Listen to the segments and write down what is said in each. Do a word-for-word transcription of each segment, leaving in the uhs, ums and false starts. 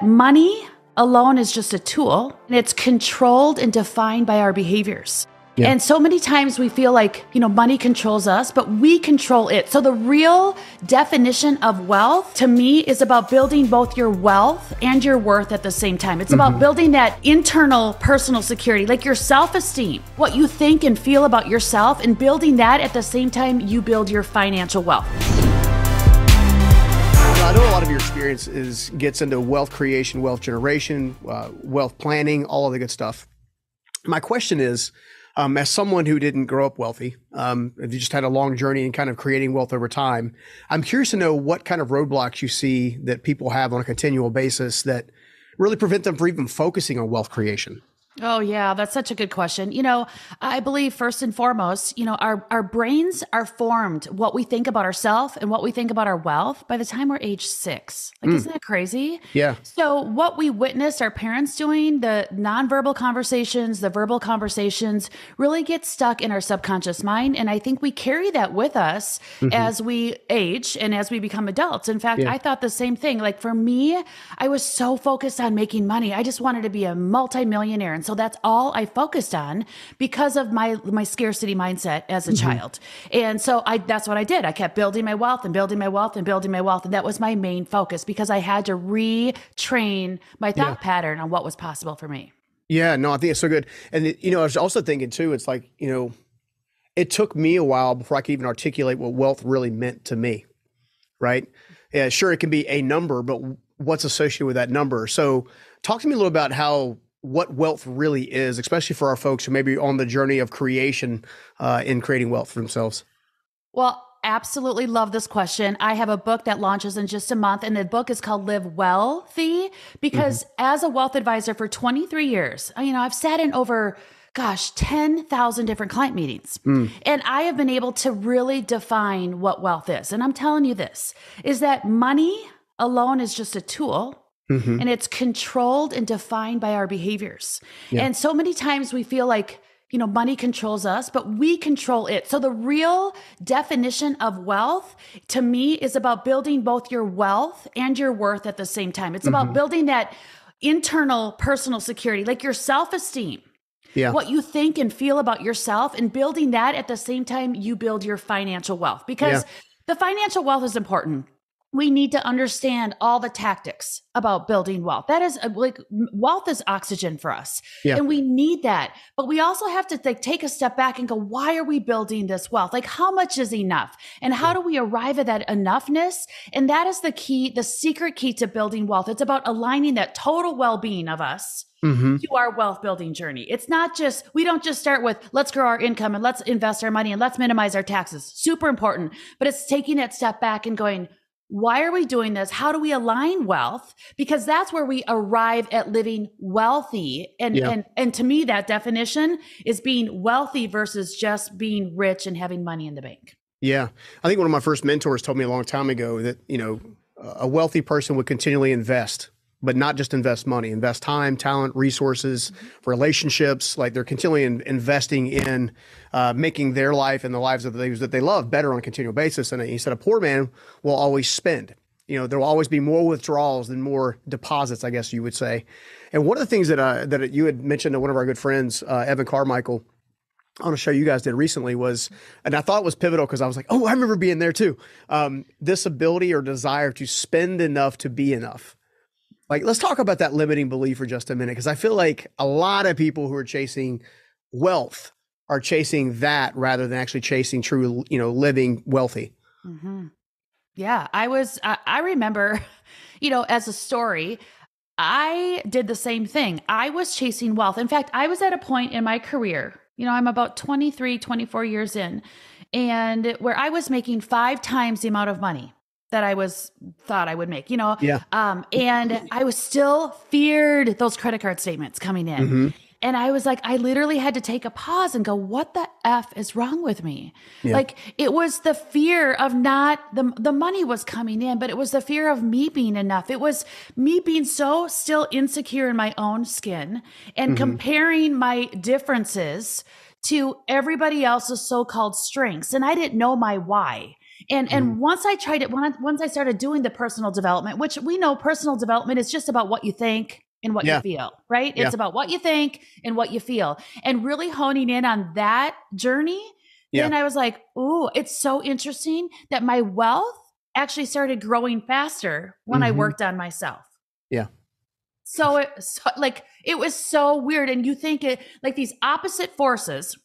Money alone is just a tool, and it's controlled and defined by our behaviors. Yeah. And so many times we feel like, you know, money controls us, but we control it. So the real definition of wealth to me is about building both your wealth and your worth at the same time. It's mm-hmm. about building that internal personal security, like your self-esteem, what you think and feel about yourself, and building that at the same time you build your financial wealth. I know a lot of your experience is gets into wealth creation, wealth generation, uh, wealth planning, all of the good stuff. My question is, um, as someone who didn't grow up wealthy, um, if you just had a long journey in kind of creating wealth over time, I'm curious to know what kind of roadblocks you see that people have on a continual basis that really prevent them from even focusing on wealth creation. Oh, yeah, that's such a good question. You know, I believe first and foremost, you know, our, our brains are formed what we think about ourselves and what we think about our wealth by the time we're age six. Like, mm. isn't that crazy? Yeah. So what we witnessed our parents doing, the nonverbal conversations, the verbal conversations really get stuck in our subconscious mind. And I think we carry that with us mm-hmm. as we age and as we become adults. In fact, yeah. I thought the same thing. Like for me, I was so focused on making money. I just wanted to be a multimillionaire. And so that's all I focused on because of my my scarcity mindset as a mm-hmm. child. And so I that's what I did. I kept building my wealth and building my wealth and building my wealth. And that was my main focus because I had to retrain my thought yeah. pattern on what was possible for me. Yeah, no, I think it's so good. And, it, you know, I was also thinking too, it's like, you know, it took me a while before I could even articulate what wealth really meant to me, right? Yeah, sure, it can be a number, but what's associated with that number? So talk to me a little about how what wealth really is, especially for our folks who may be on the journey of creation uh, in creating wealth for themselves. Well, absolutely love this question. I have a book that launches in just a month, and the book is called Live Wealthy because mm-hmm. as a wealth advisor for twenty-three years, you know, I've sat in over gosh, ten thousand different client meetings. Mm. And I have been able to really define what wealth is. And I'm telling you this, is that money alone is just a tool. Mm-hmm. And it's controlled and defined by our behaviors. Yeah. And so many times we feel like, you know, money controls us, but we control it. So the real definition of wealth to me is about building both your wealth and your worth at the same time. It's mm-hmm. about building that internal personal security, like your self-esteem. Yeah. What you think and feel about yourself and building that at the same time you build your financial wealth because yeah. the financial wealth is important. We need to understand all the tactics about building wealth. That is like wealth is oxygen for us. Yeah. And we need that. But we also have to like take a step back and go, why are we building this wealth? Like how much is enough? And how yeah. do we arrive at that enoughness? And that is the key, the secret key to building wealth. It's about aligning that total well-being of us mm-hmm. to our wealth building journey. It's not just, we don't just start with let's grow our income and let's invest our money and let's minimize our taxes. Super important. But it's taking that step back and going, why are we doing this? How do we align wealth? Because that's where we arrive at living wealthy. And, yeah. and, and to me, that definition is being wealthy versus just being rich and having money in the bank. Yeah. I think one of my first mentors told me a long time ago that, you know, a wealthy person would continually invest, but not just invest money, invest time, talent, resources, mm-hmm. relationships. Like they're continually in, investing in uh, making their life and the lives of those that they love better on a continual basis. And he said, a poor man will always spend. You know, there will always be more withdrawals than more deposits, I guess you would say. And one of the things that uh, that you had mentioned to one of our good friends, uh, Evan Carmichael, on a show you guys did recently was, and I thought it was pivotal because I was like, oh, I remember being there too. Um, this ability or desire to spend enough to be enough. Like, let's talk about that limiting belief for just a minute, because I feel like a lot of people who are chasing wealth are chasing that rather than actually chasing true, you know, living wealthy. Mm-hmm. Yeah, I was, I, I remember, you know, as a story, I did the same thing. I was chasing wealth. In fact, I was at a point in my career, you know, I'm about twenty-three, twenty-four years in, and where I was making five times the amount of money that I was thought I would make, you know? Yeah. Um, and I was still feared those credit card statements coming in. Mm-hmm. And I was like, I literally had to take a pause and go, what the F is wrong with me? Yeah. Like it was the fear of not, the, the money was coming in, but it was the fear of me being enough. It was me being so still insecure in my own skin and mm-hmm. comparing my differences to everybody else's so-called strengths. And I didn't know my why. And, mm-hmm. and once I tried it, once I started doing the personal development, which we know personal development is just about what you think and what yeah. you feel, right? Yeah. It's about what you think and what you feel, and really honing in on that journey. Yeah. Then I was like, ooh, it's so interesting that my wealth actually started growing faster when mm-hmm. I worked on myself. Yeah. So it so, like, it was so weird. And you think it like these opposite forces,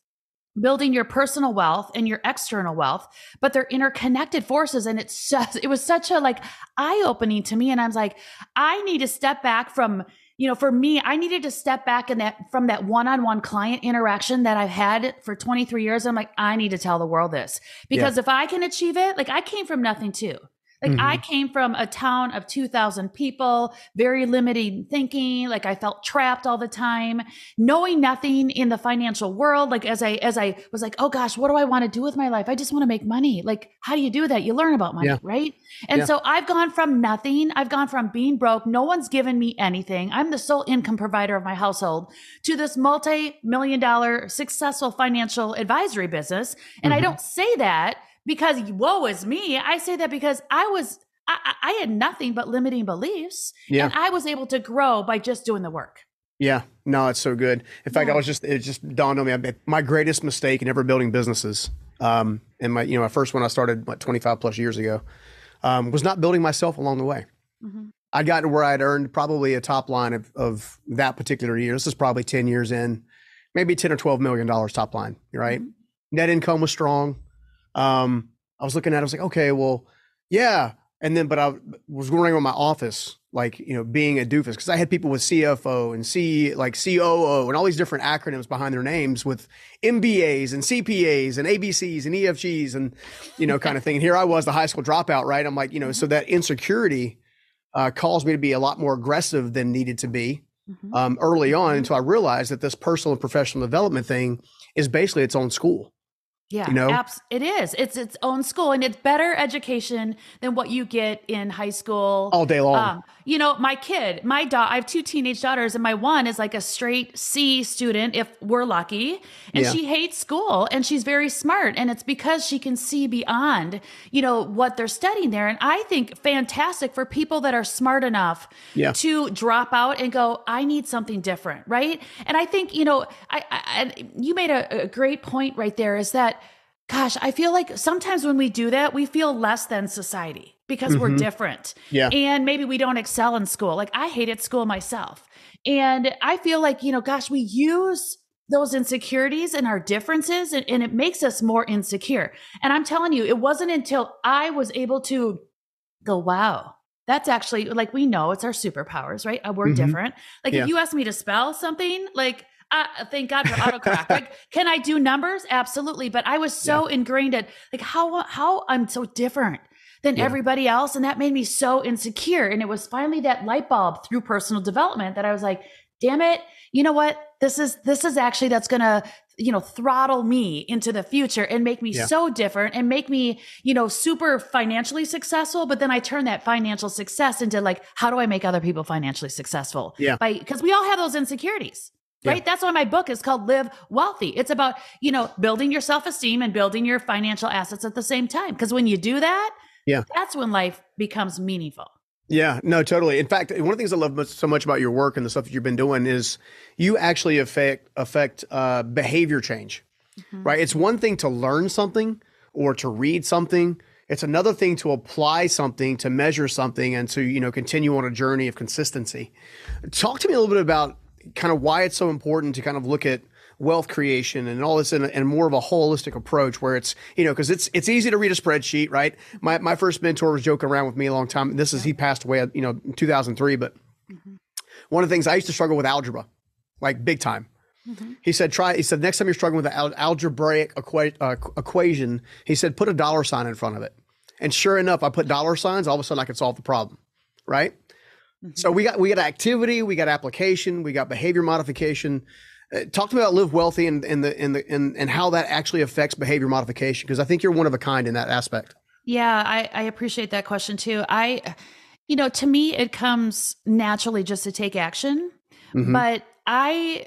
building your personal wealth and your external wealth, but they're interconnected forces. And it's just, it was such a like eye opening to me. And I was like, I need to step back from, you know, for me, I needed to step back in that from that one-on-one client interaction that I've had for twenty-three years. I'm like, I need to tell the world this, because yeah. if I can achieve it, like I came from nothing too. Like mm-hmm. I came from a town of two thousand people, very limited thinking. Like I felt trapped all the time, knowing nothing in the financial world. Like as I, as I was like, oh gosh, what do I want to do with my life? I just want to make money. Like, how do you do that? You learn about money, yeah. right? And yeah. so I've gone from nothing. I've gone from being broke. No one's given me anything. I'm the sole income provider of my household, to this multi-million dollar successful financial advisory business. And mm-hmm. I don't say that because woe is me. I say that because I was, I, I had nothing but limiting beliefs, yeah. and I was able to grow by just doing the work. Yeah, no, it's so good. In fact, yeah. I was just, it just dawned on me. My greatest mistake in ever building businesses, um, and my, you know, my first one I started what, twenty-five plus years ago, um, was not building myself along the way. Mm-hmm. I'd gotten to where I'd earned probably a top line of, of that particular year. This is probably ten years in, maybe ten or twelve million dollars top line, right? Mm-hmm. Net income was strong. Um, I was looking at it, I was like, okay, well, yeah. And then, but I was going around my office, like, you know, being a doofus. Cause I had people with C F O and C like C O O and all these different acronyms behind their names with M B As and C P As and A B Cs and E F Gs and, you know, kind of thing. And here I was, the high school dropout, right? I'm like, you know, so that insecurity, uh, caused me to be a lot more aggressive than needed to be, mm-hmm. um, early on, mm-hmm. until I realized that this personal and professional development thing is basically its own school. Yeah, you know? abs- it is. It's its own school, and it's better education than what you get in high school all day long. Um, you know, my kid, my daughter, I have two teenage daughters, and my one is like a straight C student, if we're lucky, and yeah. she hates school, and she's very smart, and it's because she can see beyond, you know, what they're studying there. And I think fantastic for people that are smart enough yeah. to drop out and go, I need something different, right? And I think, you know, I, I you made a, a great point right there, is that gosh, I feel like sometimes when we do that, we feel less than society because mm-hmm. we're different. Yeah. And maybe we don't excel in school. Like I hated school myself. And I feel like, you know, gosh, we use those insecurities and our differences, and, and it makes us more insecure. And I'm telling you, it wasn't until I was able to go, wow, that's actually like, we know it's our superpowers, right? We're mm-hmm. different. Like yeah. if you ask me to spell something, like Uh, thank God for autocorrect. Like, can I do numbers? Absolutely. But I was so yeah. ingrained at like how, how I'm so different than yeah. everybody else. And that made me so insecure. And it was finally that light bulb through personal development that I was like, damn it. You know what? This is, this is actually, that's going to, you know, throttle me into the future and make me yeah. so different and make me, you know, super financially successful. But then I turn that financial success into like, how do I make other people financially successful? Yeah. By, cause we all have those insecurities. Right. Yeah. That's why my book is called Live Wealthy. It's about, you know, building your self-esteem and building your financial assets at the same time. Because when you do that, yeah, that's when life becomes meaningful. Yeah, no, totally. In fact, one of the things I love so much about your work and the stuff that you've been doing is you actually affect, affect uh, behavior change, mm-hmm. right? It's one thing to learn something or to read something. It's another thing to apply something, to measure something, and to, you know, continue on a journey of consistency. Talk to me a little bit about kind of why it's so important to kind of look at wealth creation and all this in, a, in more of a holistic approach where it's, you know, because it's it's easy to read a spreadsheet, right? My my first mentor was joking around with me a long time. This is, he passed away, you know, in two thousand three, but mm-hmm. one of the things, I used to struggle with algebra, like big time. Mm-hmm. He said, try, he said, next time you're struggling with an algebraic equa- uh, equation, he said, put a dollar sign in front of it. And sure enough, I put dollar signs, all of a sudden I could solve the problem, right? So we got we got activity, we got application, we got behavior modification. Uh, talk to me about Live Wealthy and and the and the and, and how that actually affects behavior modification, because I think you're one of a kind in that aspect. Yeah, I, I appreciate that question too. I, you know, to me it comes naturally just to take action, mm-hmm. but I,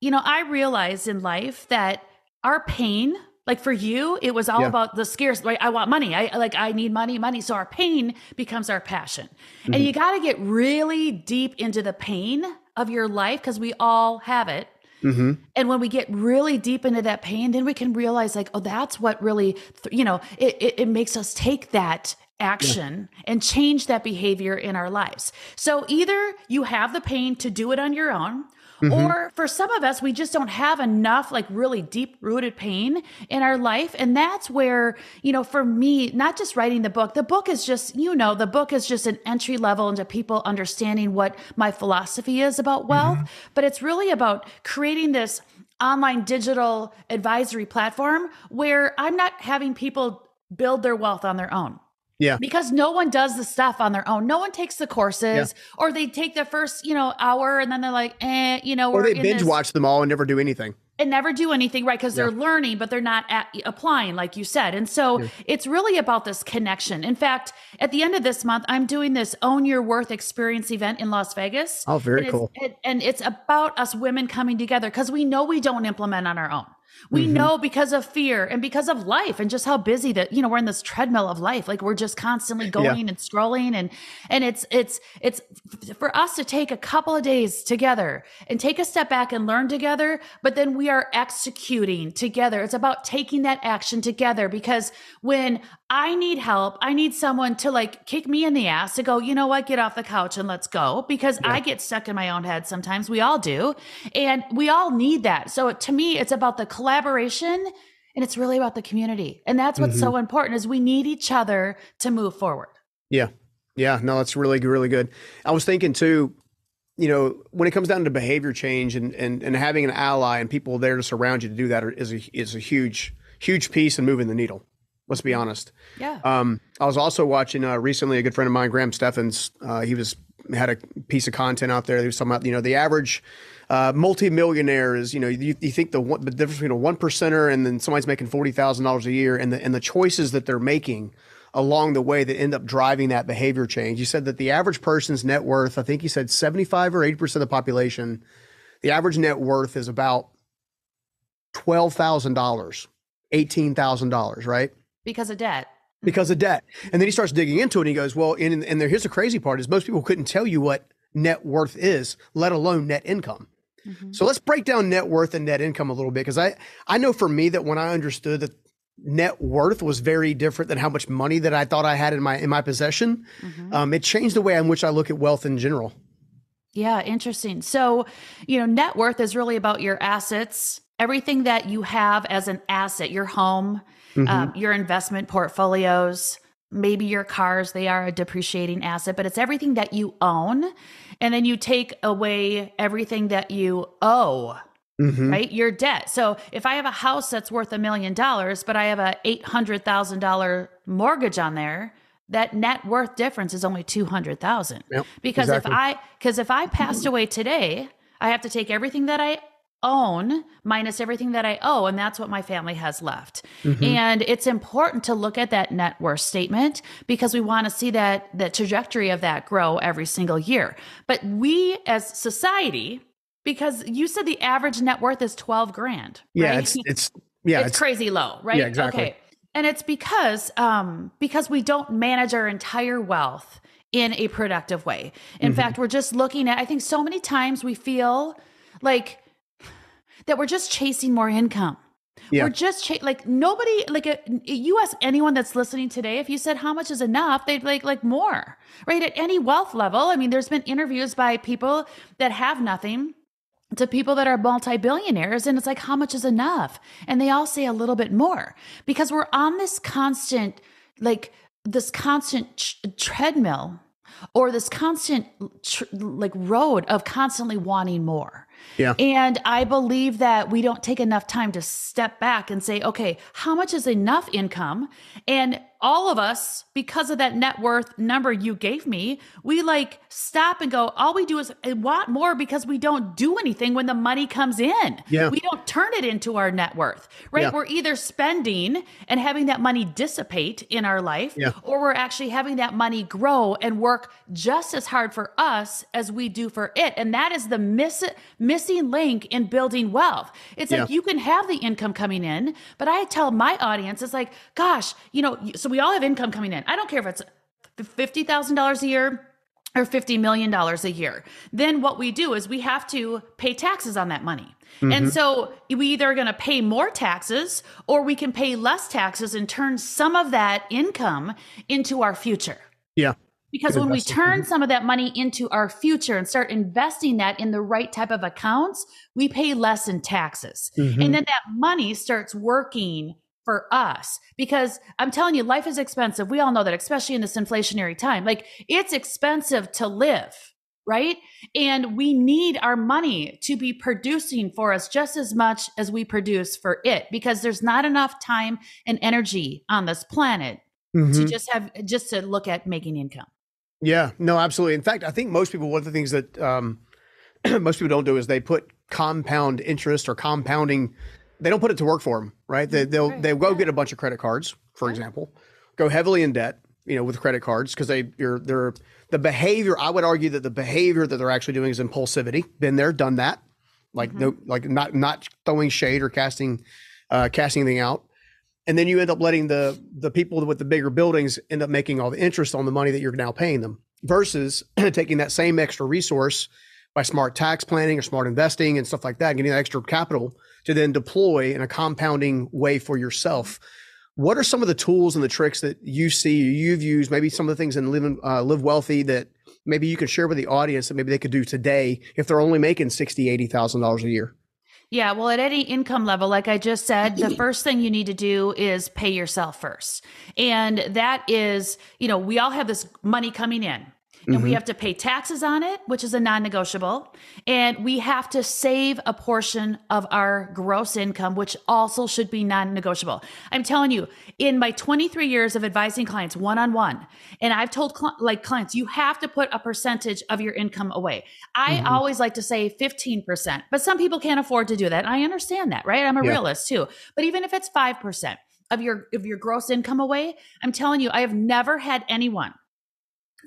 you know, I realized in life that our pain, Like for you, it was all yeah. about the scarce, right? I want money. I like, I need money, money. So our pain becomes our passion. Mm-hmm. And you got to get really deep into the pain of your life, because we all have it. Mm-hmm. And when we get really deep into that pain, then we can realize like, oh, that's what really, th- you know, it, it, it makes us take that action yeah. and change that behavior in our lives. So either you have the pain to do it on your own, mm-hmm. or for some of us, we just don't have enough like really deep rooted pain in our life. And that's where, you know, for me, not just writing the book, the book is just, you know, the book is just an entry level into people understanding what my philosophy is about wealth, mm-hmm. but it's really about creating this online digital advisory platform where I'm not having people build their wealth on their own. Yeah. Because no one does the stuff on their own. No one takes the courses yeah. or they take the first, you know, hour and then they're like, eh, you know, or they binge watch them all and never do anything. And never do anything, right? Because yeah. they're learning, but they're not at, applying, like you said. And so yeah. it's really about this connection. In fact, at the end of this month, I'm doing this Own Your Worth Experience event in Las Vegas. Oh, very and cool. It's, it, and it's about us women coming together because we know we don't implement on our own. We mm-hmm. know because of fear and because of life and just how busy that, you know, we're in this treadmill of life. Like we're just constantly going yeah. and scrolling and, and it's, it's, it's for us to take a couple of days together and take a step back and learn together, but then we are executing together. It's about taking that action together, because when I need help, I need someone to like kick me in the ass to go, you know what, get off the couch and let's go, because yeah. I get stuck in my own head. Sometimes we all do. And we all need that. So to me, it's about the collaboration, and it's really about the community. And that's what's mm-hmm. so important, is we need each other to move forward. Yeah. Yeah. No, that's really, really good. I was thinking too, you know, when it comes down to behavior change and, and, and having an ally and people there to surround you to do that is a, is a huge, huge piece in moving the needle. Let's be honest. Yeah. Um, I was also watching uh, recently a good friend of mine, Graham Stephens. Uh, he was had a piece of content out there. He was talking about, you know, the average uh, multimillionaire is, you know, you, you think the one, the difference between a one percenter and then somebody's making forty thousand dollars a year, and the and the choices that they're making along the way that end up driving that behavior change. You said that the average person's net worth, I think he said seventy five or eighty percent of the population, the average net worth is about twelve thousand dollars, eighteen thousand dollars, right? Because of debt. Because of debt. And then he starts digging into it and he goes, well, and, and there, here's the crazy part is most people couldn't tell you what net worth is, let alone net income. Mm-hmm. So let's break down net worth and net income a little bit. Because I, I know for me that when I understood that net worth was very different than how much money that I thought I had in my, in my possession, mm-hmm. um, it changed the way in which I look at wealth in general. Yeah, interesting. So, you know, net worth is really about your assets, everything that you have as an asset, your home, mm-hmm. um, your investment portfolios, maybe your cars, they are a depreciating asset, but it's everything that you own. And then you take away everything that you owe, mm-hmm. right? Your debt. So if I have a house that's worth a million dollars, but I have a eight hundred thousand dollars mortgage on there, that net worth difference is only two hundred thousand dollars. Yep, because exactly. if I, because if I passed away today, I have to take everything that I own minus everything that I owe. And that's what my family has left. Mm-hmm. And it's important to look at that net worth statement because we want to see that the trajectory of that grow every single year. But we as society, because you said the average net worth is twelve grand. Yeah. Right? It's, it's, yeah, it's, it's crazy low, right? Yeah, exactly. Okay. And it's because, um, because we don't manage our entire wealth in a productive way. In mm-hmm. fact, we're just looking at, I think so many times we feel like that we're just chasing more income. Yeah. We're just cha- like nobody, like a, you ask anyone that's listening today, if you said how much is enough, they'd like, like more, right? At any wealth level. I mean, there's been interviews by people that have nothing to people that are multi-billionaires. And it's like, how much is enough? And they all say a little bit more because we're on this constant, like this constant ch- treadmill or this constant tr- like road of constantly wanting more. Yeah. And I believe that we don't take enough time to step back and say, okay, how much is enough income? And all of us, because of that net worth number you gave me, we like stop and go, all we do is want more because we don't do anything when the money comes in. Yeah. We don't turn it into our net worth, right? Yeah. We're either spending and having that money dissipate in our life, yeah. or we're actually having that money grow and work just as hard for us as we do for it. And that is the miss missing link in building wealth. It's yeah. like, you can have the income coming in, but I tell my audience, it's like, gosh, you know, so we all have income coming in. I don't care if it's fifty thousand dollars a year or fifty million dollars a year. Then what we do is we have to pay taxes on that money. Mm-hmm. And so we either are going to pay more taxes or we can pay less taxes and turn some of that income into our future. Yeah. Because when we turn some of that money into our future and start investing that in the right type of accounts, we pay less in taxes. Mm-hmm. And then that money starts working for us, because I'm telling you, life is expensive. We all know that, especially in this inflationary time. Like, it's expensive to live, right? And we need our money to be producing for us just as much as we produce for it, because there's not enough time and energy on this planet mm-hmm. to just have, just to look at making income. Yeah, no, absolutely. In fact, I think most people, one of the things that um, most people don't do is they put compound interest or compounding, they don't put it to work for them, right? They, they'll, right. they'll go get a bunch of credit cards, for right. example, go heavily in debt, you know, with credit cards, because they, you're, they're, the behavior, I would argue that the behavior that they're actually doing is impulsivity. Been there, done that. Like mm-hmm. no, like not, not throwing shade or casting, uh, casting anything out. And then you end up letting the the people with the bigger buildings end up making all the interest on the money that you're now paying them, versus taking that same extra resource by smart tax planning or smart investing and stuff like that, and getting that extra capital to then deploy in a compounding way for yourself. What are some of the tools and the tricks that you see, you've used, maybe some of the things in Live, uh, Live Wealthy that maybe you can share with the audience that maybe they could do today if they're only making sixty thousand dollars, eighty thousand dollars a year? Yeah. Well, at any income level, like I just said, the first thing you need to do is pay yourself first. And that is, you know, we all have this money coming in and mm-hmm. we have to pay taxes on it, which is a non-negotiable. And we have to save a portion of our gross income, which also should be non-negotiable. I'm telling you, in my twenty-three years of advising clients one-on-one, and I've told cl- like clients, you have to put a percentage of your income away. I mm-hmm. always like to say fifteen percent, but some people can't afford to do that. I understand that, right? I'm a yeah. realist too. But even if it's five percent of your, of your gross income away, I'm telling you, I have never had anyone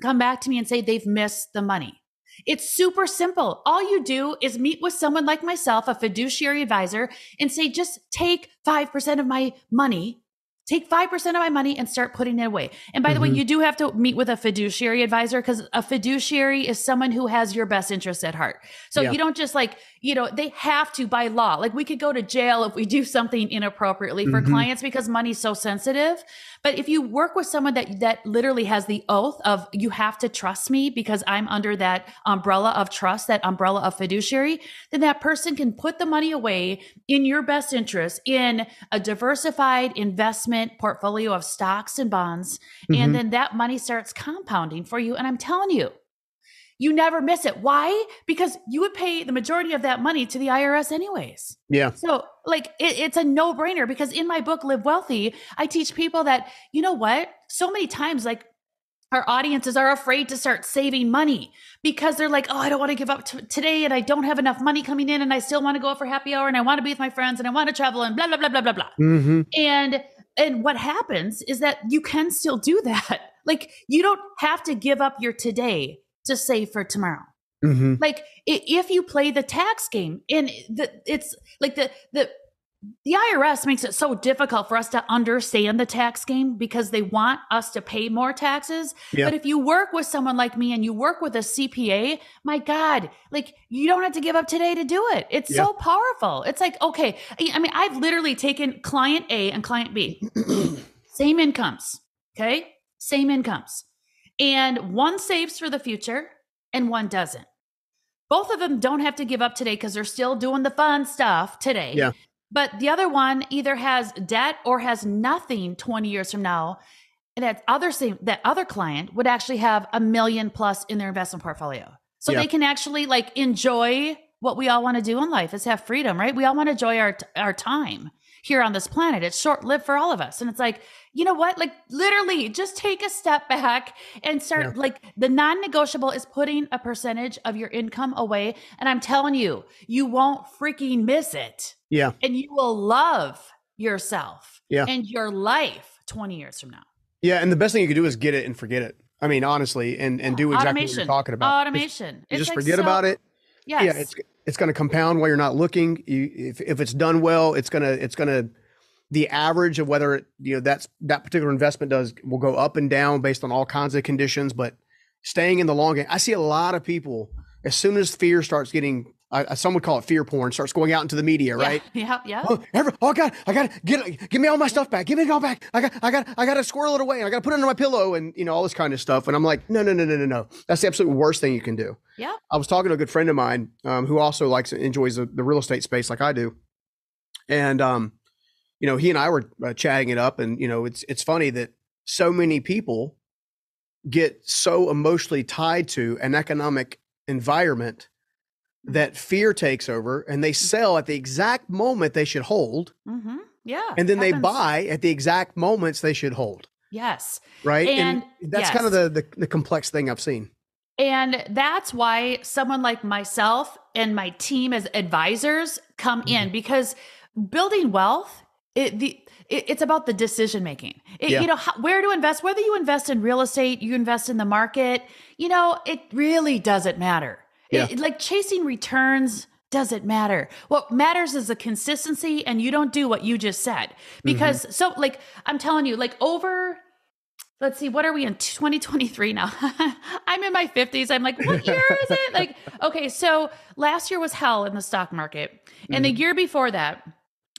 come back to me and say they've missed the money. It's super simple. All you do is meet with someone like myself, a fiduciary advisor, and say, just take five percent of my money, take five percent of my money and start putting it away. And by mm-hmm. the way, you do have to meet with a fiduciary advisor, because a fiduciary is someone who has your best interest at heart. So yeah. you don't just like, you know, they have to by law, like we could go to jail if we do something inappropriately for mm-hmm. clients, because money's so sensitive. But if you work with someone that, that literally has the oath of, you have to trust me because I'm under that umbrella of trust, that umbrella of fiduciary, then that person can put the money away in your best interest in a diversified investment portfolio of stocks and bonds. Mm-hmm. And then that money starts compounding for you. And I'm telling you, you never miss it. Why? Because you would pay the majority of that money to the I R S anyways. Yeah. So like it, it's a no brainer, because in my book, Live Wealthy, I teach people that, you know what? So many times, like, our audiences are afraid to start saving money because they're like, oh, I don't want to give up t- today. And I don't have enough money coming in. And I still want to go out for happy hour. And I want to be with my friends and I want to travel and blah, blah, blah, blah, blah, blah. Mm-hmm. And, and what happens is that you can still do that. Like, you don't have to give up your today to save for tomorrow. Mm-hmm. Like, if you play the tax game, and the, it's like the, the, the I R S makes it so difficult for us to understand the tax game because they want us to pay more taxes. Yeah. But if you work with someone like me and you work with a C P A, my God, like, you don't have to give up today to do it. It's yeah. so powerful. It's like, okay. I mean, I've literally taken client A and client B, same incomes. Okay. Same incomes. And one saves for the future and one doesn't. Both of them don't have to give up today because they're still doing the fun stuff today. Yeah. But the other one either has debt or has nothing twenty years from now. And that other same, that other client would actually have a million plus in their investment portfolio. So yeah. they can actually like enjoy what we all want to do in life, is have freedom, right? We all want to enjoy our, our time. here on this planet. It's short lived for all of us. And it's like, you know what? Like literally just take a step back and start yeah. like the non-negotiable is putting a percentage of your income away. And I'm telling you, you won't freaking miss it. Yeah. And you will love yourself yeah. and your life twenty years from now. Yeah. And the best thing you can do is get it and forget it. I mean, honestly, and, and do exactly Automation. what you're talking about. Automation. Just, it's just like forget so, about it. Yes. Yeah. It's, it's going to compound while you're not looking. You, if, if it's done well, it's going to, it's going to, the average of whether it, you know, that's that particular investment does will go up and down based on all kinds of conditions, but staying in the long game. I see a lot of people, as soon as fear starts getting, I, some would call it fear porn, starts going out into the media, yeah, right? Yeah. Yeah. Oh, every, oh God, I got to get, give me all my stuff back. Give me it all back. I got, I got, I got to squirrel it away. And I got to put it under my pillow and, you know, all this kind of stuff. And I'm like, no, no, no, no, no, no. That's the absolute worst thing you can do. Yeah. I was talking to a good friend of mine um, who also likes, enjoys the, the real estate space like I do. And, um, you know, he and I were uh, chatting it up, and, you know, it's, it's funny that so many people get so emotionally tied to an economic environment that fear takes over, and they sell at the exact moment they should hold. Mm-hmm. Yeah. And then they buy at the exact moments they should hold. Yes. Right. And, and that's yes. kind of the, the, the complex thing I've seen. And that's why someone like myself and my team as advisors come mm-hmm. in, because building wealth, it, the, it, it's about the decision-making, yeah. you know, how, where to invest, whether you invest in real estate, you invest in the market, you know, it really doesn't matter. Yeah. It, like chasing returns doesn't matter. What matters is the consistency, and you don't do what you just said. Because mm-hmm. so like, I'm telling you, like over, let's see, what are we in twenty twenty-three now? I'm in my fifties. I'm like, what year is it? Like, okay. So last year was hell in the stock market. And mm-hmm. the year before that,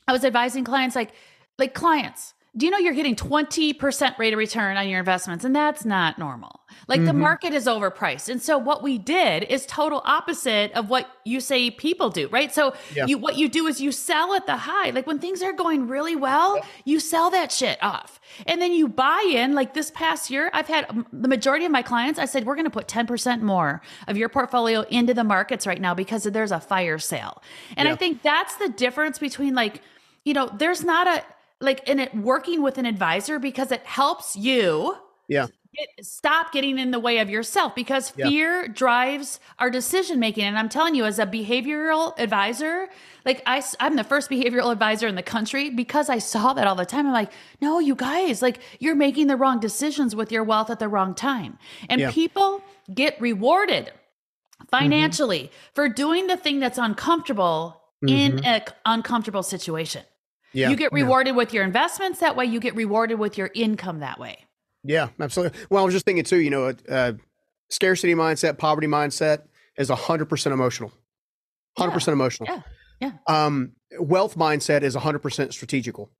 I was advising clients, like, like clients, do you know you're getting twenty percent rate of return on your investments? And that's not normal. Like mm-hmm. the market is overpriced. And so what we did is total opposite of what you say people do, right? So yeah. you, what you do is you sell at the high. Like when things are going really well, yeah. you sell that shit off. And then you buy in. Like this past year, I've had um, the majority of my clients, I said, we're going to put ten percent more of your portfolio into the markets right now because there's a fire sale. And yeah. I think that's the difference between like, you know, there's not a, like in it working with an advisor, because it helps you yeah. get, stop getting in the way of yourself, because fear yeah. drives our decision-making. And I'm telling you, as a behavioral advisor, like I, I'm the first behavioral advisor in the country, because I saw that all the time. I'm like, no, you guys, like you're making the wrong decisions with your wealth at the wrong time. And yeah. people get rewarded financially mm-hmm. for doing the thing that's uncomfortable mm-hmm. in an uncomfortable situation. Yeah, you get rewarded yeah. with your investments that way. You get rewarded with your income that way. Yeah, absolutely. Well, I was just thinking too, you know, uh, scarcity mindset, poverty mindset is one hundred percent emotional, one hundred percent yeah. emotional. Yeah, yeah. Um, wealth mindset is one hundred percent strategical.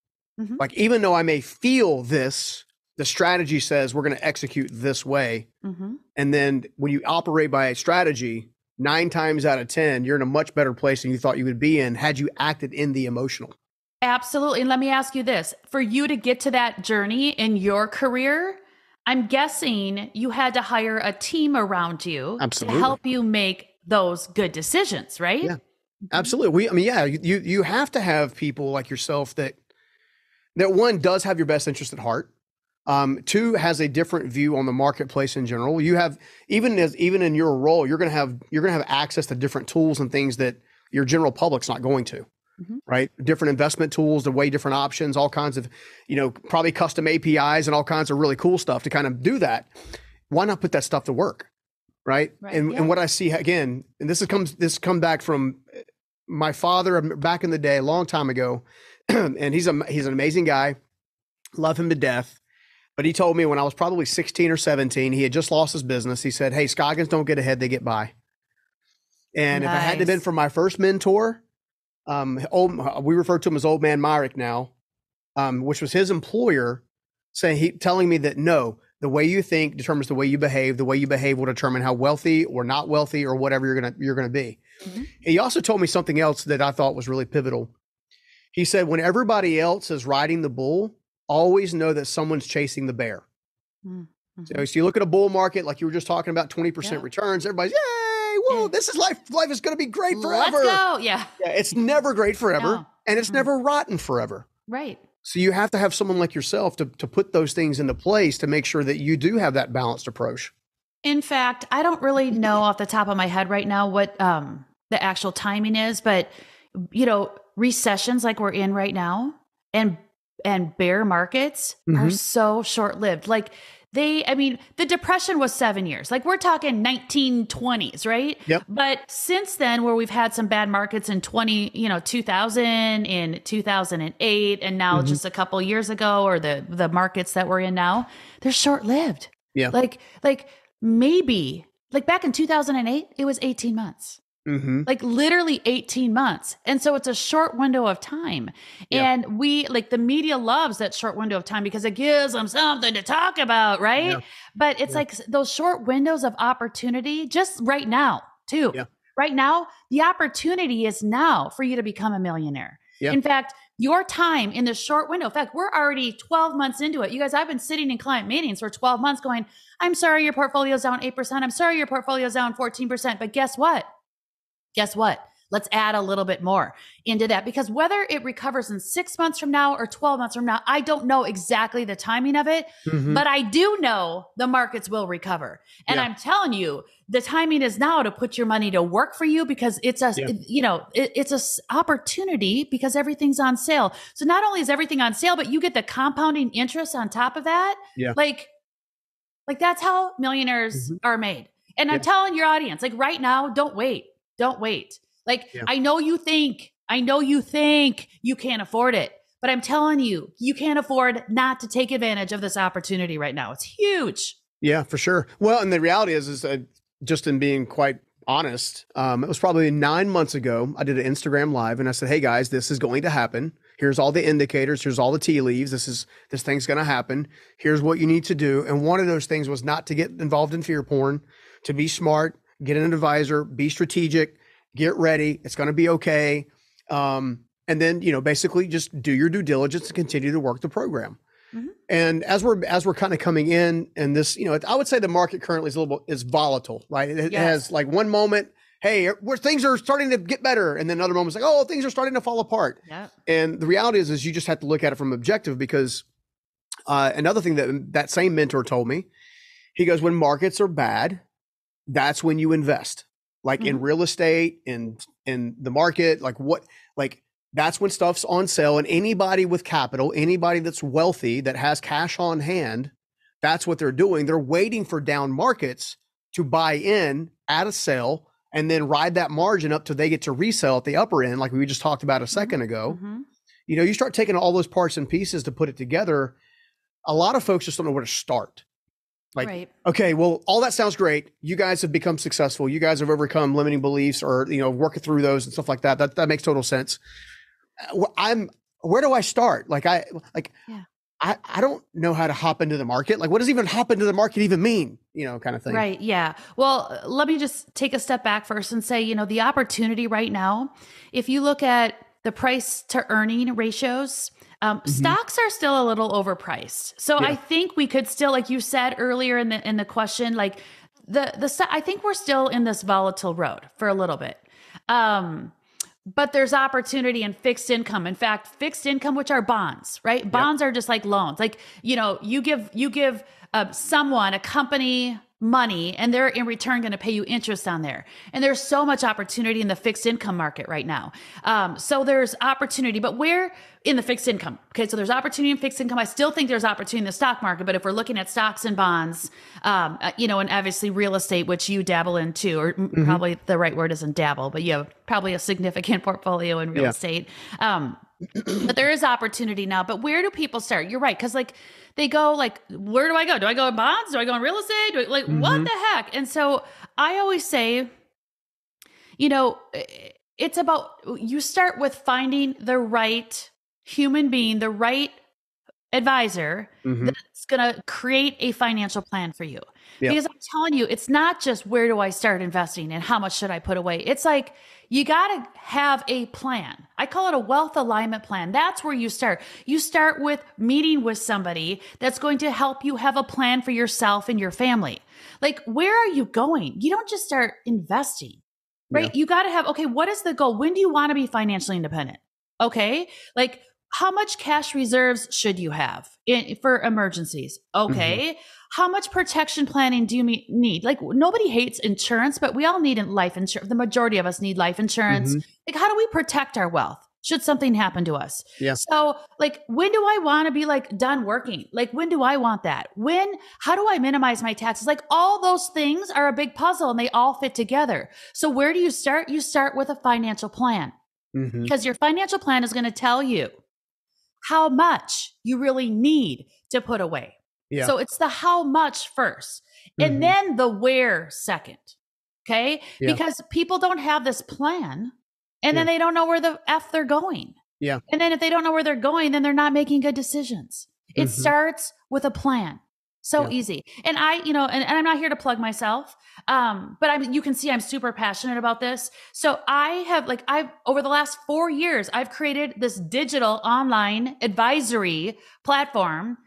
Mm-hmm. Like, even though I may feel this, the strategy says we're going to execute this way. Mm-hmm. And then when you operate by a strategy, nine times out of ten, you're in a much better place than you thought you would be in had you acted in the emotional. Absolutely. And let me ask you this, for you to get to that journey in your career, I'm guessing you had to hire a team around you Absolutely. to help you make those good decisions, right? Yeah, absolutely. We, I mean, yeah, you, you have to have people like yourself that, that one does have your best interest at heart. Um, two has a different view on the marketplace in general. You have, even as, even in your role, you're going to have, you're going to have access to different tools and things that your general public's not going to. Mm-hmm. Right? Different investment tools, the way different options, all kinds of, you know, probably custom A P Is and all kinds of really cool stuff to kind of do that. Why not put that stuff to work? Right. right and, yeah. and what I see again, and this is comes, this come back from my father back in the day, a long time ago. And he's a, he's an amazing guy. Love him to death. But he told me when I was probably sixteen or seventeen, he had just lost his business. He said, hey, Scoggins don't get ahead. They get by. And nice. if I hadn't been for my first mentor, Um, old, we refer to him as Old Man Myrick now, um, which was his employer saying, he telling me that, no, the way you think determines the way you behave. The way you behave will determine how wealthy or not wealthy or whatever you're going to, you're going to be. Mm-hmm. He also told me something else that I thought was really pivotal. He said, when everybody else is riding the bull, always know that someone's chasing the bear. Mm-hmm. So, so you look at a bull market, like you were just talking about twenty percent yeah. returns, everybody's, yeah. Whoa, this is life. Life is going to be great forever. Let's go. Yeah. yeah. It's never great forever. No. And it's mm-hmm. never rotten forever. Right. So you have to have someone like yourself to, to put those things into place to make sure that you do have that balanced approach. In fact, I don't really know off the top of my head right now what um, the actual timing is, but you know, recessions like we're in right now and and bear markets mm-hmm. are so short-lived. Like they, I mean, the Depression was seven years. Like we're talking nineteen twenties, right? Yep. But since then, where we've had some bad markets in twenty, you know, two thousand, in two thousand eight, and now mm-hmm. just a couple years ago, or the the markets that we're in now, they're short-lived. Yeah. Like like maybe like back in two thousand eight, it was eighteen months. Mm-hmm. Like literally eighteen months. And so it's a short window of time. Yeah. And we like the media loves that short window of time because it gives them something to talk about. Right. Yeah. But it's yeah. like those short windows of opportunity just right now too. Yeah. Right now, the opportunity is now for you to become a millionaire. Yeah. In fact, your time in the short window. In fact, we're already twelve months into it. You guys, I've been sitting in client meetings for twelve months going, I'm sorry, your portfolio's down eight percent. I'm sorry, your portfolio's down fourteen percent. But guess what? Guess what? Let's add a little bit more into that, because whether it recovers in six months from now or twelve months from now, I don't know exactly the timing of it, mm-hmm. but I do know the markets will recover. And yeah. I'm telling you, the timing is now to put your money to work for you, because it's a, yeah. it, you know, it, it's a opportunity because everything's on sale. So not only is everything on sale, but you get the compounding interest on top of that. Yeah. Like, like that's how millionaires mm-hmm. are made. And yeah. I'm telling your audience, like right now, don't wait. Don't wait. Like, yeah. I know you think, I know you think you can't afford it, but I'm telling you, you can't afford not to take advantage of this opportunity right now. It's huge. Yeah, for sure. Well, and the reality is, is uh, just in being quite honest, um, it was probably nine months ago, I did an Instagram live and I said, hey guys, this is going to happen. Here's all the indicators. Here's all the tea leaves. This is, this thing's going to happen. Here's what you need to do. And one of those things was not to get involved in fear porn, to be smart, get an advisor, be strategic, get ready. It's going to be okay. Um, and then, you know, basically just do your due diligence and continue to work the program. Mm-hmm. And as we're, as we're kind of coming in and this, you know, I would say the market currently is a little is volatile, right? It, yes. it has like one moment, hey, where things are starting to get better. And then another moment's like, oh, things are starting to fall apart. Yeah. And the reality is, is you just have to look at it from objective, because uh, another thing that that same mentor told me, he goes, when markets are bad, that's when you invest, like mm-hmm. in real estate and in, in the market, like what, like that's when stuff's on sale, and anybody with capital, anybody that's wealthy that has cash on hand, that's what they're doing. They're waiting for down markets to buy in at a sale and then ride that margin up till they get to resell at the upper end. Like we just talked about a second mm-hmm. ago, mm-hmm. you know, you start taking all those parts and pieces to put it together. A lot of folks just don't know where to start. Like, right. okay, well, all that sounds great. You guys have become successful. You guys have overcome limiting beliefs, or, you know, working through those and stuff like that. That, that makes total sense. I'm, where do I start? Like I, like, yeah. I, I don't know how to hop into the market. Like what does even hop into the market even mean? You know, kind of thing. Right. Yeah. Well, let me just take a step back first and say, you know, the opportunity right now, if you look at the price to earning ratios, Um, mm-hmm. stocks are still a little overpriced. So yeah. I think we could still, like you said earlier in the, in the question, like the, the, I think we're still in this volatile road for a little bit. Um, but there's opportunity in fixed income. In fact, fixed income, which are bonds, right? Bonds yep. are just like loans. Like, you know, you give, you give uh, someone, a company, money, and they're in return going to pay you interest on there. And there's so much opportunity in the fixed income market right now. Um, so there's opportunity, but where in the fixed income? Okay. So there's opportunity in fixed income. I still think there's opportunity in the stock market, but if we're looking at stocks and bonds, um, uh, you know, and obviously real estate, which you dabble in too, or mm-hmm. probably the right word isn't dabble, but you have probably a significant portfolio in real yeah. estate. Um, but there is opportunity now, but where do people start? You're right. Cause like they go like, where do I go? Do I go in bonds? Do I go in real estate? Do I, like mm-hmm. what the heck? And so I always say, you know, it's about, you start with finding the right human being, the right advisor mm-hmm. that's going to create a financial plan for you. Yep. Because I'm telling you, it's not just where do I start investing and how much should I put away? It's like, you got to have a plan. I call it a wealth alignment plan. That's where you start. You start with meeting with somebody that's going to help you have a plan for yourself and your family. Like, where are you going? You don't just start investing, right? Yeah. You got to have, okay, what is the goal? When do you want to be financially independent? Okay. Like, how much cash reserves should you have in, for emergencies? Okay. Mm-hmm. How much protection planning do you need? Like, nobody hates insurance, but we all need life insurance. The majority of us need life insurance. Mm-hmm. Like, how do we protect our wealth should something happen to us? Yeah. So like, when do I want to be like done working? Like, when do I want that? When, how do I minimize my taxes? Like, all those things are a big puzzle and they all fit together. So where do you start? You start with a financial plan, because mm-hmm. your financial plan is going to tell you how much you really need to put away. Yeah. So it's the how much first, and mm-hmm. then the where second. Okay. Yeah. Because people don't have this plan. And then yeah. they don't know where the F they're going. Yeah. And then if they don't know where they're going, then they're not making good decisions. It mm-hmm. starts with a plan. So yeah. easy. And I, you know, and, and I'm not here to plug myself, um, but I'm, you can see I'm super passionate about this. So I have like, I've over the last four years, I've created this digital online advisory platform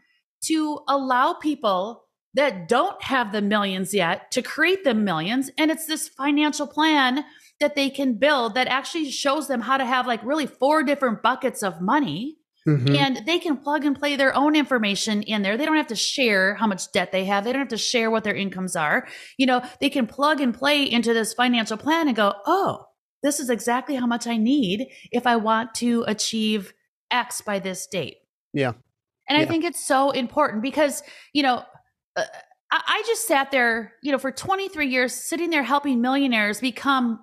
to allow people that don't have the millions yet to create the millions. And it's this financial plan that they can build that actually shows them how to have like really four different buckets of money, mm-hmm. and they can plug and play their own information in there. They don't have to share how much debt they have. They don't have to share what their incomes are. You know, they can plug and play into this financial plan and go, oh, this is exactly how much I need if I want to achieve X by this date. Yeah. And yeah. I think it's so important because, you know, uh, I, I just sat there, you know, for twenty-three years sitting there helping millionaires become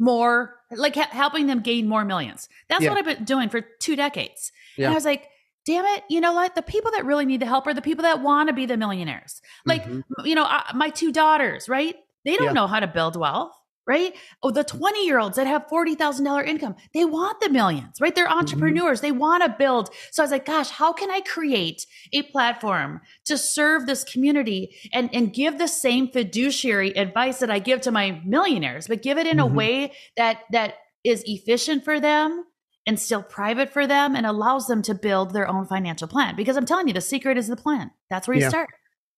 more, like ha- helping them gain more millions. That's yeah. what I've been doing for two decades. Yeah. And I was like, damn it. You know what? The people that really need the help are the people that want to be the millionaires. Like, mm-hmm. you know, I, my two daughters, right? They don't yeah. know how to build wealth, right? Oh, the twenty year olds that have forty thousand dollars income, they want the millions, right? They're entrepreneurs. Mm-hmm. They want to build. So I was like, gosh, how can I create a platform to serve this community and, and give the same fiduciary advice that I give to my millionaires, but give it in mm-hmm. a way that, that is efficient for them and still private for them and allows them to build their own financial plan. Because I'm telling you, the secret is the plan. That's where you yeah. start.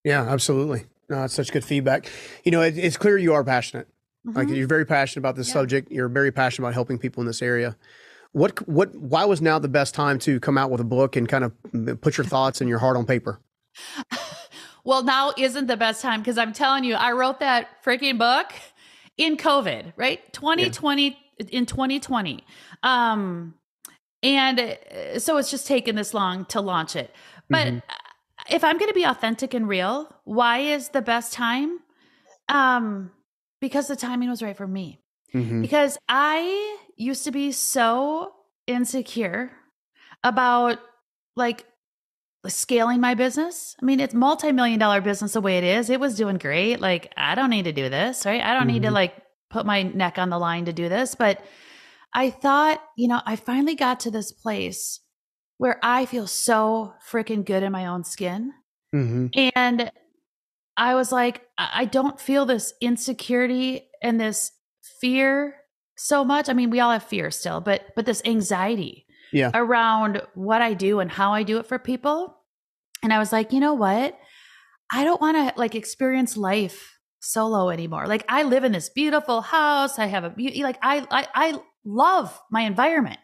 Yeah, absolutely. No, that's such good feedback. You know, it, it's clear you are passionate. Like, you're very passionate about this yeah. subject. You're very passionate about helping people in this area. What, what, why was now the best time to come out with a book and kind of put your thoughts and your heart on paper? Well, now isn't the best time, because I'm telling you, I wrote that freaking book in COVID, right? twenty twenty yeah. in twenty twenty. Um, and so it's just taken this long to launch it. But mm-hmm. if I'm going to be authentic and real, why is the best time? Um, Because the timing was right for me. Mm-hmm. Because I used to be so insecure about like scaling my business. I mean, it's multi-million dollar business the way it is. It was doing great. Like, I don't need to do this, right? I don't mm-hmm. need to like put my neck on the line to do this. But I thought, you know, I finally got to this place where I feel so freaking good in my own skin. Mm-hmm. And I was like, I don't feel this insecurity and this fear so much. I mean, we all have fear still, but, but this anxiety yeah. around what I do and how I do it for people. And I was like, you know what? I don't want to like experience life solo anymore. Like, I live in this beautiful house. I have a beauty, like I, I, I love my environment,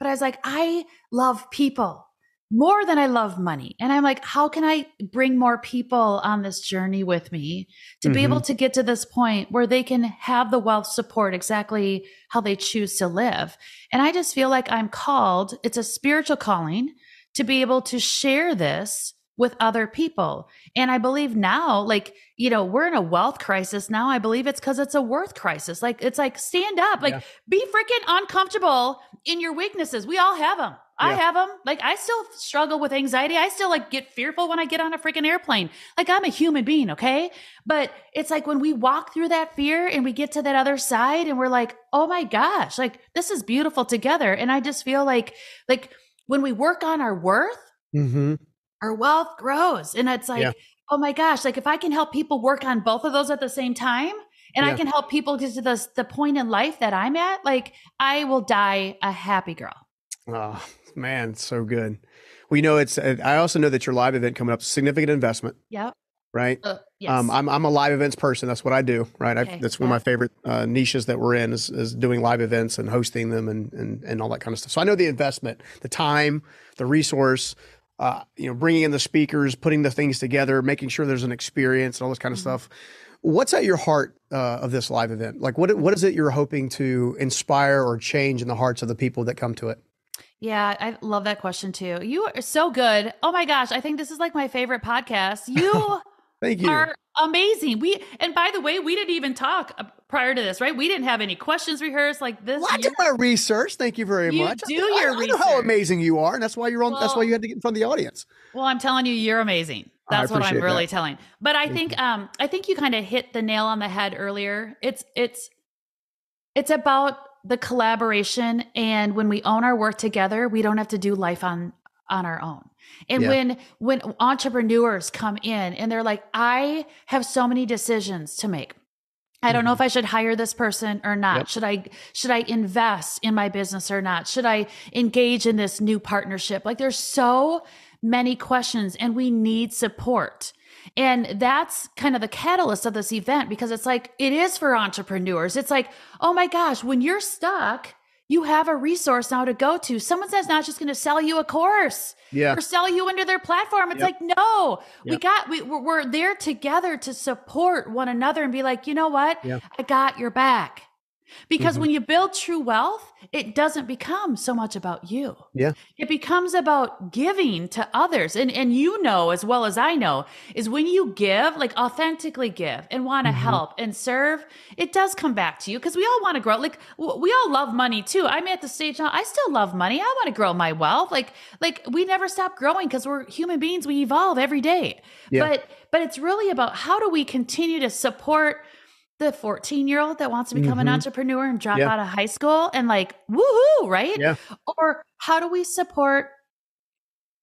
but I was like, I love people more than I love money. And I'm like, how can I bring more people on this journey with me to mm-hmm. be able to get to this point where they can have the wealth support exactly how they choose to live? And I just feel like I'm called, it's a spiritual calling to be able to share this with other people. And I believe now, like, you know, we're in a wealth crisis now. I believe it's because it's a worth crisis. Like, it's like, stand up, like yeah. be freaking uncomfortable in your weaknesses. We all have them. I yeah. have them. Like, I still struggle with anxiety. I still like get fearful when I get on a freaking airplane. Like, I'm a human being. Okay. But it's like when we walk through that fear and we get to that other side and we're like, oh my gosh, like this is beautiful together. And I just feel like, like when we work on our worth, mm-hmm. our wealth grows. And it's like, yeah. oh my gosh, like if I can help people work on both of those at the same time, and yeah. I can help people get to the, the point in life that I'm at, like I will die a happy girl. Oh. Man, so good. Well, you know, it's, I also know that your live event coming up, significant investment. Yep. right? Uh, yes. um, I'm, I'm a live events person. That's what I do, right? Okay. I, that's one yeah. of my favorite uh, niches that we're in is, is doing live events and hosting them and, and, and all that kind of stuff. So I know the investment, the time, the resource, uh, you know, bringing in the speakers, putting the things together, making sure there's an experience and all this kind of mm-hmm. stuff. What's at your heart uh, of this live event? Like what, what is it you're hoping to inspire or change in the hearts of the people that come to it? Yeah, I love that question too. You are so good. Oh my gosh. I think this is like my favorite podcast. You Thank you. Are amazing. We, and by the way, we didn't even talk prior to this, right? We didn't have any questions rehearsed like this. Well, I did my research. Thank you very you much. Do I, your I, research. I know how amazing you are. And that's why you're on, well, that's why you had to get in front of the audience. Well, I'm telling you, you're amazing. That's what I'm really that. telling. But I think, um, I think you kind of hit the nail on the head earlier. It's, it's, it's about the collaboration. And when we own our work together, we don't have to do life on, on our own. And yeah. when, when entrepreneurs come in and they're like, I have so many decisions to make. I don't know if I should hire this person or not. Yep. Should I, should I invest in my business or not? Should I engage in this new partnership? Like there's so many questions and we need support. And that's kind of the catalyst of this event because it's like, it is for entrepreneurs. It's like, oh my gosh, when you're stuck, you have a resource now to go to. Someone says not just going to sell you a course yeah. or sell you under their platform. It's yep. like, no, yep. we got, we, we're, we're there together to support one another and be like, you know what? Yep. I got your back. Because mm-hmm. when you build true wealth, it doesn't become so much about you. Yeah. It becomes about giving to others. And, and you know, as well as I know, is when you give, like authentically give and want to mm-hmm. help and serve, it does come back to you because we all want to grow. Like we all love money too. I'm at the stage now. I still love money. I want to grow my wealth. Like, like we never stop growing because we're human beings. We evolve every day. Yeah. But, but it's really about how do we continue to support the fourteen year old that wants to become mm-hmm. an entrepreneur and drop yeah. out of high school and like, woohoo, right? Yeah. Or how do we support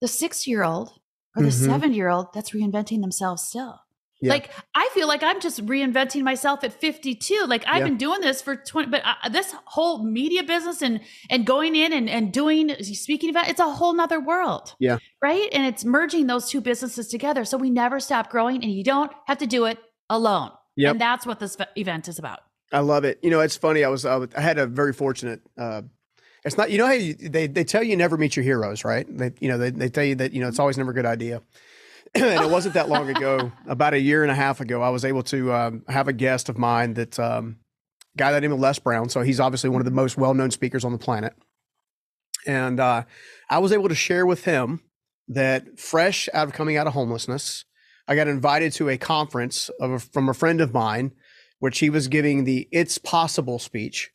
the six year old or the mm-hmm. seven year old that's reinventing themselves still? Yeah. Like, I feel like I'm just reinventing myself at fifty-two. Like I've yeah. been doing this for twenty, but I, this whole media business and, and going in and, and doing speaking about, it's a whole nother world. Yeah. Right. And it's merging those two businesses together. So we never stop growing and you don't have to do it alone. Yep. And that's what this event is about. I love it. You know, it's funny. I was, I, was, I had a very fortunate, uh, it's not, you know, how you, they, they tell you never meet your heroes, right? They, you know, they, they tell you that, you know, it's always never a good idea. And it wasn't that long ago, about a year and a half ago, I was able to um, have a guest of mine that, um, guy that named Les Brown. So he's obviously one of the most well-known speakers on the planet. And uh, I was able to share with him that fresh out of coming out of homelessness, I got invited to a conference of a, from a friend of mine, which he was giving the It's Possible speech.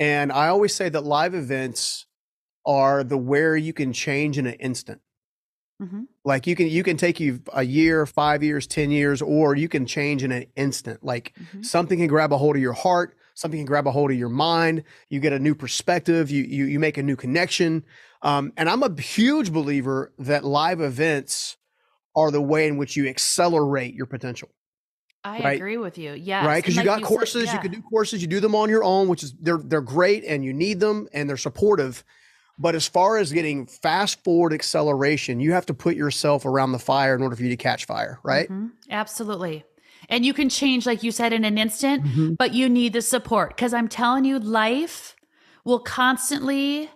And I always say that live events are the where you can change in an instant. Mm-hmm. Like you can, you can take you a year, five years, ten years, or you can change in an instant. Like mm-hmm. something can grab a hold of your heart. Something can grab a hold of your mind. You get a new perspective. You, you, you make a new connection. Um, and I'm a huge believer that live events are the way in which you accelerate your potential. I right? agree with you. Yeah. Right. Cause and you like got you courses, said, yeah. you can do courses, you do them on your own, which is they're, they're great and you need them and they're supportive. But as far as getting fast forward acceleration, you have to put yourself around the fire in order for you to catch fire. Right. Mm-hmm. Absolutely. And you can change, like you said, in an instant, mm-hmm. but you need the support. Cause I'm telling you, life will constantly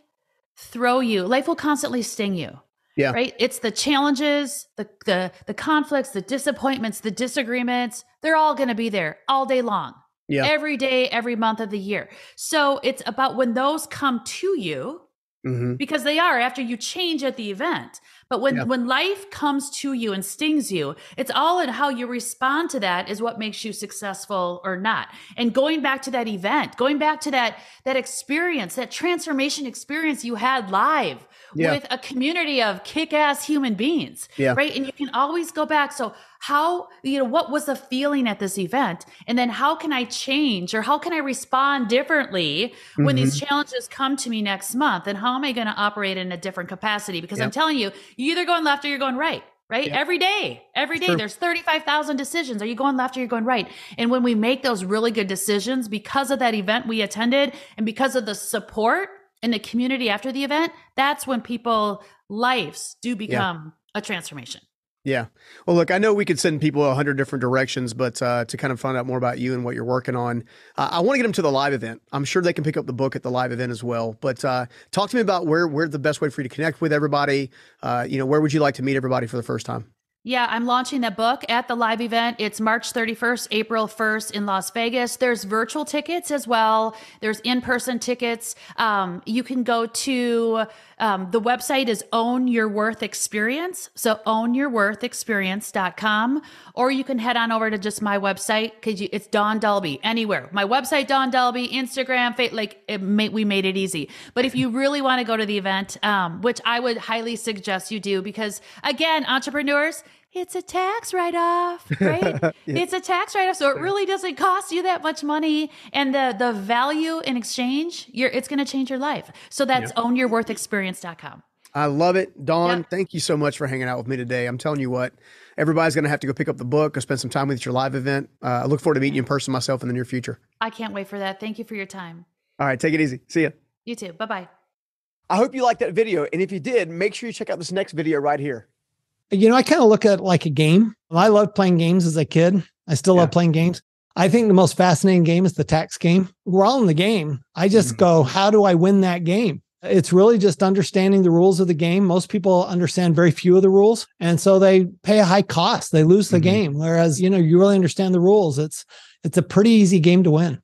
throw you. Life will constantly sting you. Yeah. Right. It's the challenges, the, the, the conflicts, the disappointments, the disagreements, they're all going to be there all day long, yeah. every day, every month of the year. So it's about when those come to you mm-hmm. because they are after you change at the event. But when, yeah. when life comes to you and stings you, it's all in how you respond to that is what makes you successful or not. And going back to that event, going back to that, that experience, that transformation experience you had live yeah. with a community of kick-ass human beings, yeah. right? And you can always go back. So how, you know, what was the feeling at this event? And then how can I change or how can I respond differently when mm-hmm. these challenges come to me next month? And how am I going to operate in a different capacity? Because yep. I'm telling you, you either going left or you're going right, right? Yep. Every day, every day, True. There's thirty-five thousand decisions. Are you going left or you're going right? And when we make those really good decisions because of that event we attended and because of the support in the community after the event, that's when people's lives do become yep. a transformation. Yeah. Well, look, I know we could send people a hundred different directions, but uh, to kind of find out more about you and what you're working on, uh, I want to get them to the live event. I'm sure they can pick up the book at the live event as well. But uh, talk to me about where where the best way for you to connect with everybody. Uh, you know, where would you like to meet everybody for the first time? Yeah, I'm launching that book at the live event. It's March thirty-first, April first in Las Vegas. There's virtual tickets as well. There's in-person tickets. Um, you can go to, um, the website is Own Your Worth Experience. So own your worth experience dot com, or you can head on over to just my website, because it's Dawn Dahlby anywhere. My website, Dawn Dahlby, Instagram, like it may, we made it easy. But if you really want to go to the event, um, which I would highly suggest you do, because again, entrepreneurs, it's a tax write-off, right? Yeah. It's a tax write-off. So it really doesn't cost you that much money. And the the value in exchange, you're, it's going to change your life. So that's yeah. own your worth experience dot com. I love it. Dawn, yeah. thank you so much for hanging out with me today. I'm telling you what, everybody's going to have to go pick up the book or spend some time with you at your live event. Uh, I look forward to meeting you in person myself in the near future. I can't wait for that. Thank you for your time. All right. Take it easy. See ya. You too. Bye-bye. I hope you liked that video. And if you did, make sure you check out this next video right here. You know, I kind of look at it like a game. I loved playing games as a kid. I still yeah. love playing games. I think the most fascinating game is the tax game. We're all in the game. I just mm-hmm. go, how do I win that game? It's really just understanding the rules of the game. Most people understand very few of the rules. And so they pay a high cost. They lose the mm-hmm. game. Whereas, you know, you really understand the rules. It's, it's a pretty easy game to win.